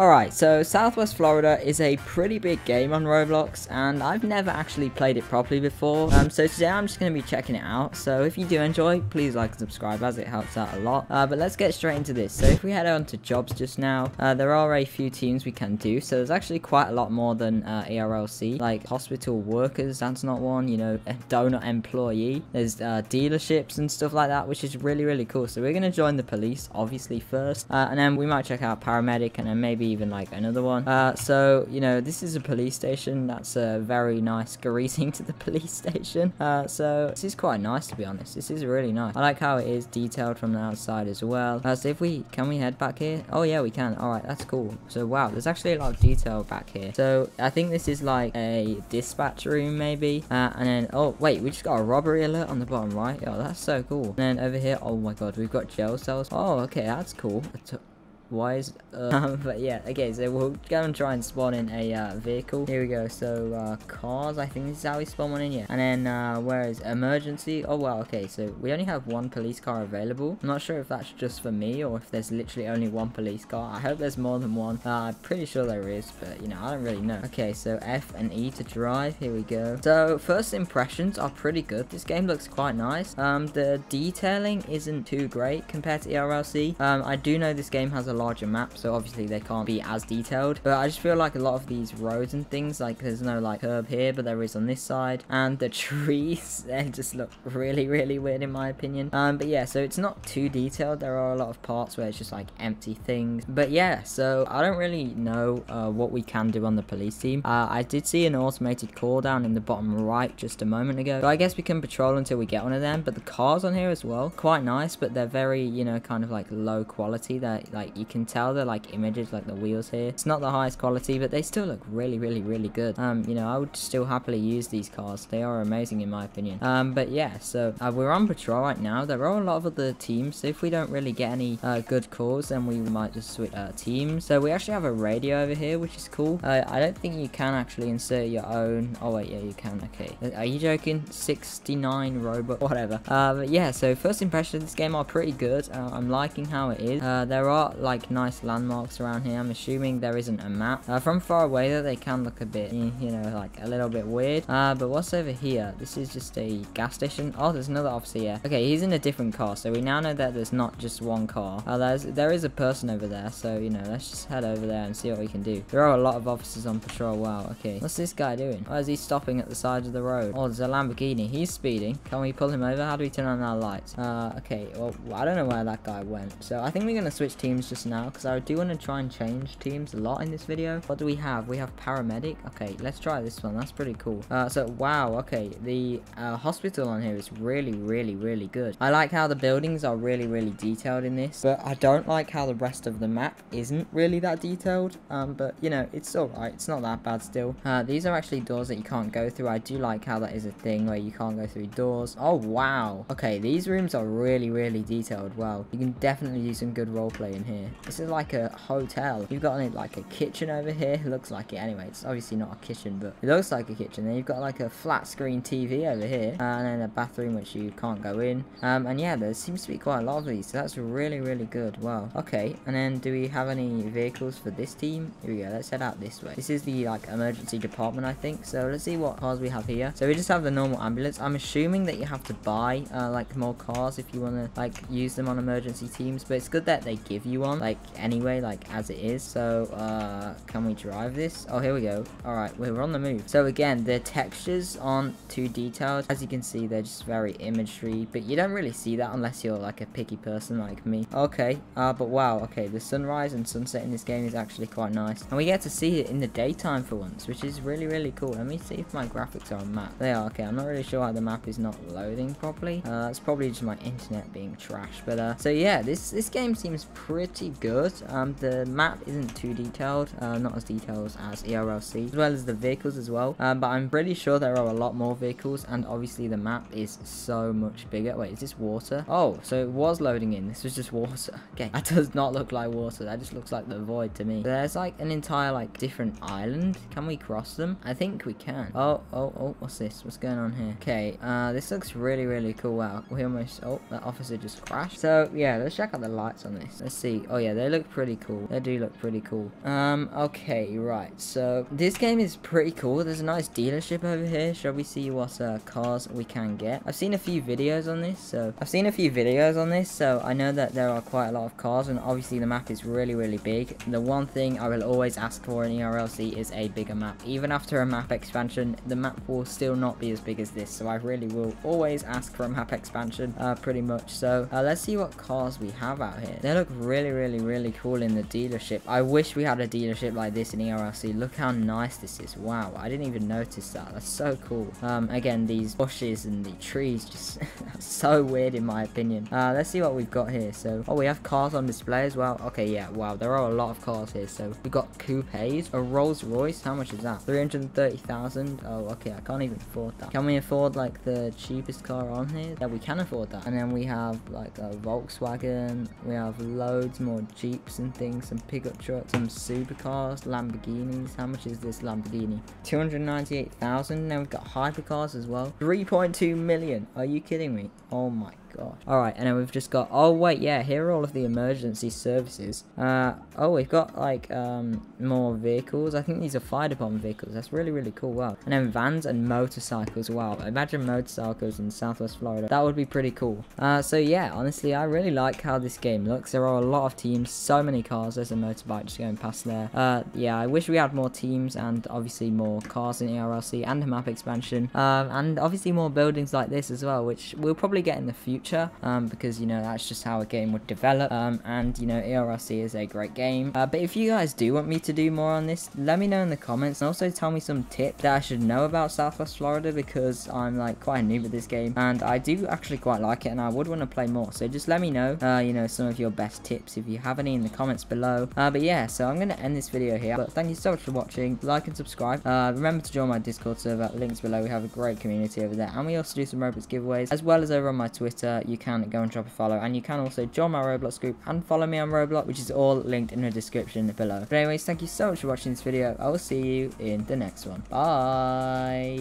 Alright, so Southwest Florida is a pretty big game on Roblox, and I've never actually played it properly before, so today I'm just going to be checking it out. So if you do enjoy, please like and subscribe as it helps out a lot, but let's get straight into this. So if we head on to jobs just now, there are a few teams we can do, so there's actually quite a lot more than ERLC, like hospital workers, that's not one, you know, a donut employee, there's dealerships and stuff like that, which is really, really cool. So we're going to join the police, obviously first, and then we might check out paramedic, and then maybe even like another one. So you know, this is a police station. That's a very nice greeting to the police station. So this is quite nice, to be honest. This is really nice. I like how it is detailed from the outside as well. So if can we head back here? Oh yeah, we can. All right, that's cool. So wow, there's actually a lot of detail back here. So I think this is like a dispatch room maybe, and then oh wait, we just got a robbery alert on the bottom right. Oh, that's so cool. And then over here, oh my god, we've got jail cells. Oh okay, that's cool. Why is but yeah, okay, so we'll go and try and spawn in a vehicle. Here we go. So cars, I think this is how we spawn one in. Yeah, and then where is emergency? Oh wow, okay, so we only have one police car available. I'm not sure if that's just for me or if there's literally only one police car. I hope there's more than one. I'm pretty sure there is, but you know, I don't really know. Okay, so F and E to drive. Here we go. So first impressions are pretty good. This game looks quite nice. The detailing isn't too great compared to ERLC. I do know this game has a larger map, so obviously they can't be as detailed, but I just feel like a lot of these roads and things, like there's no like curb here, but there is on this side, and the trees, they just look really, really weird in my opinion. But yeah, so it's not too detailed. There are a lot of parts where it's just like empty things, but yeah, so I don't really know what we can do on the police team. I did see an automated call down in the bottom right just a moment ago, so I guess we can patrol until we get one of them. But the cars on here as well, quite nice, but they're very, you know, kind of like low quality. They're like, you can tell they're like images, like the wheels here, it's not the highest quality, but they still look really, really, really good. You know, I would still happily use these cars. They are amazing in my opinion. But yeah, so we're on patrol right now. There are a lot of other teams, so if we don't really get any good calls, then we might just switch teams. So we actually have a radio over here, which is cool. I don't think you can actually insert your own. Oh wait, yeah, you can. Okay, are you joking? 69 Robux, whatever. But yeah, so first impressions of this game are pretty good. I'm liking how it is. There are like nice landmarks around here. I'm assuming there isn't a map. From far away though, they can look a bit, you know, like a little bit weird. But what's over here? This is just a gas station. Oh, there's another officer here. Okay, he's in a different car, so we now know that there's not just one car. There is a person over there, so you know, let's just head over there and see what we can do. There are a lot of officers on patrol. Wow, okay, what's this guy doing? Why is he stopping at the side of the road? Oh, there's a Lamborghini. He's speeding. Can we pull him over? How do we turn on our lights? Okay, well, I don't know where that guy went, so I think we're gonna switch teams just now, because I do want to try and change teams a lot in this video. What do we have? We have paramedic. Okay, let's try this one. That's pretty cool. So wow, okay, the hospital on here is really, really, really good. I like how the buildings are really, really detailed in this, but I don't like how the rest of the map isn't really that detailed. But you know, it's all right, it's not that bad still. These are actually doors that you can't go through. I do like how that is a thing where you can't go through doors. Oh wow, okay, these rooms are really, really detailed. Wow, you can definitely do some good role play in here. This is like a hotel. You've got like a kitchen over here. It looks like it anyway. It's obviously not a kitchen, but it looks like a kitchen. Then you've got like a flat screen TV over here, and then a bathroom which you can't go in. And yeah, there seems to be quite a lot of these, so that's really, really good. Wow. Okay, and then do we have any vehicles for this team? Here we go. Let's head out this way. This is the like emergency department, I think. So let's see what cars we have here. So we just have the normal ambulance. I'm assuming that you have to buy like more cars if you want to like use them on emergency teams, but it's good that they give you on like anyway, like as it is. So can we drive this? Oh, here we go. All right, we're on the move. So again, the textures aren't too detailed, as you can see. They're just very imagery, but you don't really see that unless you're like a picky person like me. Okay, but wow, okay, the sunrise and sunset in this game is actually quite nice, and we get to see it in the daytime for once, which is really, really cool. Let me see if my graphics are on map. They are. Okay, I'm not really sure why the map is not loading properly. It's probably just my internet being trash, but so yeah, this game seems pretty good. The map isn't too detailed, not as detailed as ERLC, as well as the vehicles as well. But I'm pretty sure there are a lot more vehicles, and obviously the map is so much bigger. Wait, is this water? Oh, so it was loading in. This was just water. Okay, that does not look like water. That just looks like the void to me. There's like an entire like different island. Can we cross them? I think we can. Oh, what's this? What's going on here? Okay, this looks really, really cool. Wow, we almost, oh, that officer just crashed. So yeah, let's check out the lights on this. Let's see. Oh yeah, yeah, they look pretty cool. They do look pretty cool. Okay, right. So this game is pretty cool. There's a nice dealership over here. Shall we see what cars we can get? I've seen a few videos on this, so I know that there are quite a lot of cars, and obviously the map is really big. The one thing I will always ask for in ERLC is a bigger map. Even after a map expansion, the map will still not be as big as this, so I really will always ask for a map expansion, pretty much. So let's see what cars we have out here. They look really cool in the dealership. I wish we had a dealership like this in ERLC. Look how nice this is. Wow, I didn't even notice that. That's so cool. Again, these bushes and the trees, just so weird in my opinion. Let's see what we've got here. So, oh, we have cars on display as well. Okay, yeah, wow, there are a lot of cars here. So we've got coupes, a Rolls Royce. How much is that? 330,000. Oh, okay, I can't even afford that. Can we afford like the cheapest car on here? Yeah, we can afford that. And then we have like a Volkswagen. We have loads more Jeeps and things, some pickup trucks, some supercars, Lamborghinis. How much is this Lamborghini? 298,000. Now we've got hypercars as well. 3.2 million. Are you kidding me? Oh my god. Alright, and then we've just got, oh wait, yeah, here are all of the emergency services. Oh, we've got like more vehicles. I think these are fire department vehicles. That's really cool. Wow. And then vans and motorcycles. Wow, imagine motorcycles in Southwest Florida. That would be pretty cool. So yeah, honestly, I really like how this game looks. There are a lot of teams, so many cars. There's a motorbike just going past there. Yeah, I wish we had more teams and obviously more cars in ERLC and a map expansion. And obviously more buildings like this as well, which we'll probably get in the future. Because you know that's just how a game would develop, and you know ERLC is a great game, but if you guys do want me to do more on this, let me know in the comments, and also tell me some tips that I should know about Southwest Florida, because I'm like quite new with this game and I do actually quite like it and I would want to play more. So just let me know you know, some of your best tips if you have any in the comments below. But yeah, so I'm gonna end this video here, but thank you so much for watching. Like and subscribe. Remember to join my Discord server, links below. We have a great community over there, and we also do some Roblox giveaways as well as over on my Twitter. You can go and drop a follow, and you can also join my Roblox group and follow me on Roblox, which is all linked in the description below. But anyways, thank you so much for watching this video. I will see you in the next one. Bye.